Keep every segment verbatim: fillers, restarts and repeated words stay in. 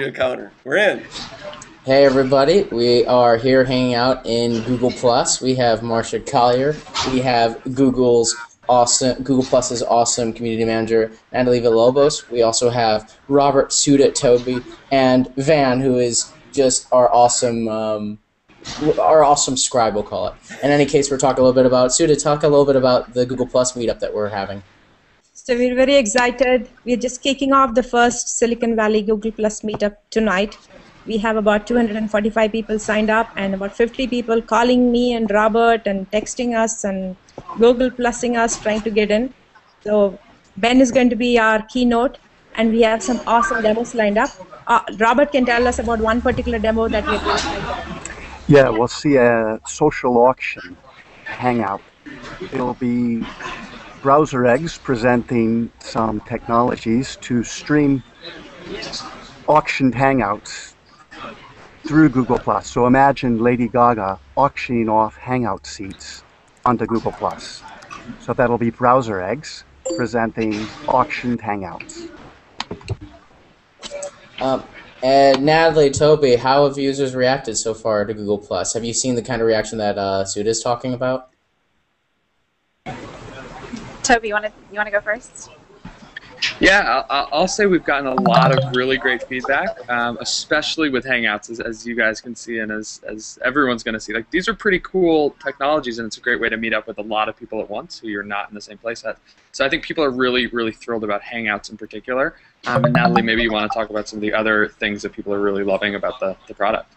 to encounter. We're in. Hey, everybody. We are here hanging out in Google Plus. We have Marsha Collier. We have Google's awesome, Google Plus's awesome community manager, Natalie Villalobos. We also have Robert Sooda, Toby, and Van, who is just our awesome... Um, Our awesome scribe, we'll call it. In any case, we're talking a little bit about Sooda. Talk a little bit about the Google Plus meetup that we're having. So we're very excited. We're just kicking off the first Silicon Valley Google Plus meetup tonight. We have about two hundred forty-five people signed up and about fifty people calling me and Robert and texting us and Google Plusing us, trying to get in. So Ben is going to be our keynote, and we have some awesome demos lined up. Uh, Robert can tell us about one particular demo that we're going to do. Yeah, we'll see a social auction hangout. It'll be Browser Eggs presenting some technologies to stream auctioned hangouts through Google Plus. So imagine Lady Gaga auctioning off hangout seats onto Google Plus. So that'll be Browser Eggs presenting auctioned hangouts. Um. And Natalie, Toby, how have users reacted so far to Google Plus? Have you seen the kind of reaction that uh, Sooda is talking about? Toby, you want to you want to go first? Yeah, I'll, I'll say we've gotten a lot of really great feedback, um, especially with Hangouts, as, as you guys can see, and as as everyone's going to see. Like, these are pretty cool technologies, and it's a great way to meet up with a lot of people at once who you're not in the same place at. So I think people are really, really thrilled about Hangouts in particular. Um, and Natalie, maybe you want to talk about some of the other things that people are really loving about the, the product.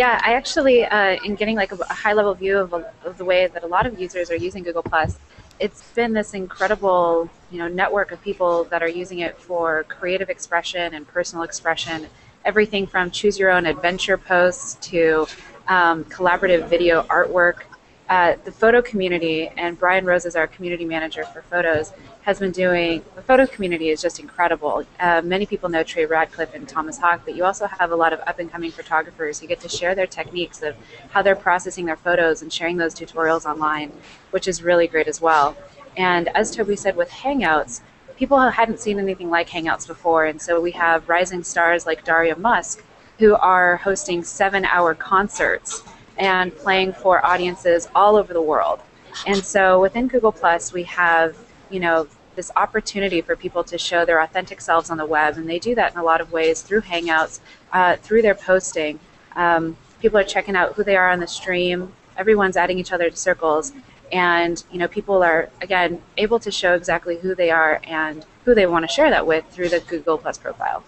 Yeah, I actually, uh, in getting like a, a high-level view of, a, of the way that a lot of users are using Google Plus, it's been this incredible, you know, network of people that are using it for creative expression and personal expression, everything from choose-your-own-adventure posts to um, collaborative video artwork. Uh, the photo community, and Brian Rose is our community manager for photos, has been doing, the photo community is just incredible. Uh, many people know Trey Radcliffe and Thomas Hawk, but you also have a lot of up-and-coming photographers who get to share their techniques of how they're processing their photos and sharing those tutorials online, which is really great as well. And as Toby said, with Hangouts, people hadn't seen anything like Hangouts before, and so we have rising stars like Daria Musk, who are hosting seven-hour concerts and playing for audiences all over the world. And so within Google Plus, we have, you know, this opportunity for people to show their authentic selves on the web, and they do that in a lot of ways through Hangouts, uh, through their posting. Um, people are checking out who they are on the stream. Everyone's adding each other to circles, and, you know, people are, again, able to show exactly who they are and who they want to share that with through the Google Plus profile.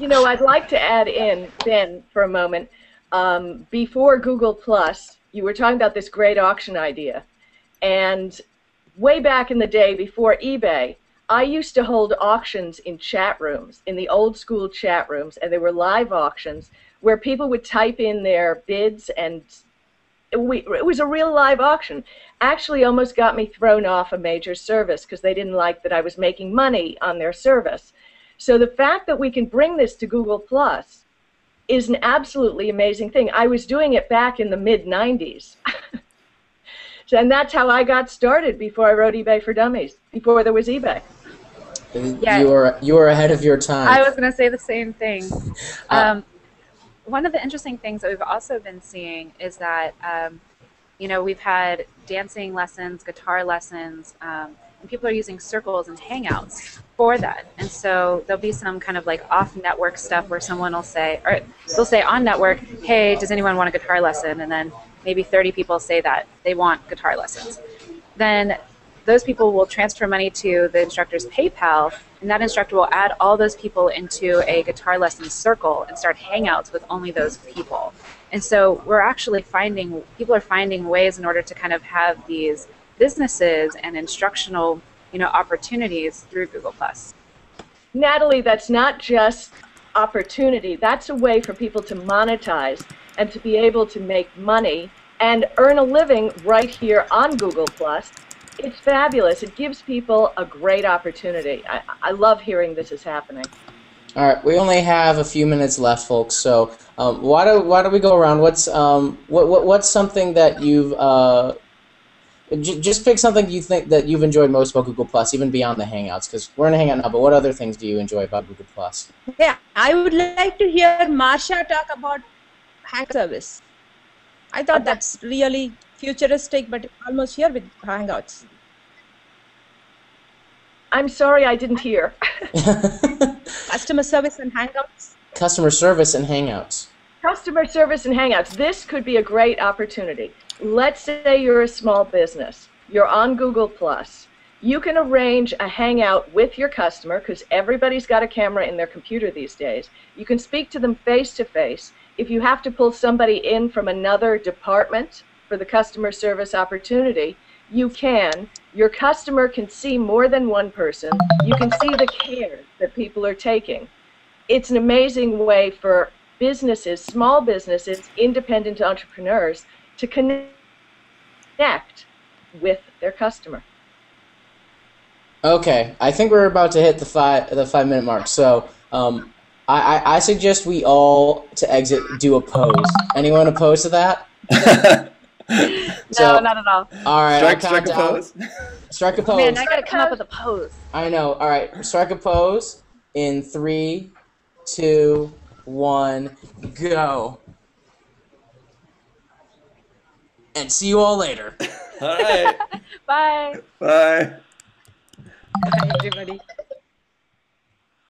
You know, I'd like to add in, Ben, for a moment. Um, before Google Plus, you were talking about this great auction idea, and way back in the day before eBay, I used to hold auctions in chat rooms, in the old school chat rooms, and they were live auctions where people would type in their bids, and we, it was a real live auction. Actually almost got me thrown off a major service because they didn't like that I was making money on their service. So the fact that we can bring this to Google Plus is an absolutely amazing thing. I was doing it back in the mid nineties. So, and that's how I got started before I wrote eBay for Dummies, before there was eBay. Yeah. You are you are ahead of your time. I was going to say the same thing. Um, one of the interesting things that we've also been seeing is that, um, you know, we've had dancing lessons, guitar lessons, um, and people are using circles and Hangouts for that. And so there'll be some kind of like off-network stuff where someone will say, or they'll say on-network, hey, does anyone want a guitar lesson? And then maybe thirty people say that they want guitar lessons. Then those people will transfer money to the instructor's PayPal, and that instructor will add all those people into a guitar lesson circle and start Hangouts with only those people. And so we're actually finding, people are finding ways in order to kind of have these businesses and instructional, you know, opportunities through Google Plus. Natalie, that's not just opportunity. That's a way for people to monetize and to be able to make money and earn a living right here on Google Plus. It's fabulous. It gives people a great opportunity. I, I love hearing this is happening. All right, we only have a few minutes left, folks. So um, why do why do we go around? What's um what, what what's something that you've uh, J just pick something you think that you've enjoyed most about Google Plus, even beyond the Hangouts, because we're in a Hangout now, but what other things do you enjoy about Google Plus? Yeah, I would like to hear Marsha talk about Hangout service. I thought that's really futuristic, but almost here with Hangouts. I'm sorry, I didn't hear. Customer service and Hangouts? Customer service and Hangouts. Customer service and Hangouts. This could be a great opportunity. Let's say you're a small business. You're on Google Plus. You can arrange a Hangout with your customer, because everybody's got a camera in their computer these days. You can speak to them face-to-face. If you have to pull somebody in from another department for the customer service opportunity, you can. Your customer can see more than one person. You can see the care that people are taking. It's an amazing way for businesses, small businesses, independent entrepreneurs, to connect with their customer. Okay, I think we're about to hit the five the five minute mark. So um, I, I suggest we all to exit do a pose. Anyone opposed to that? So, no, not at all. All right, strike, strike a pose. Strike a pose. Man, I gotta come up with a pose. I know. All right, strike a pose in three, two, one, go. And see you all later. All right. Bye. Bye. Bye, everybody.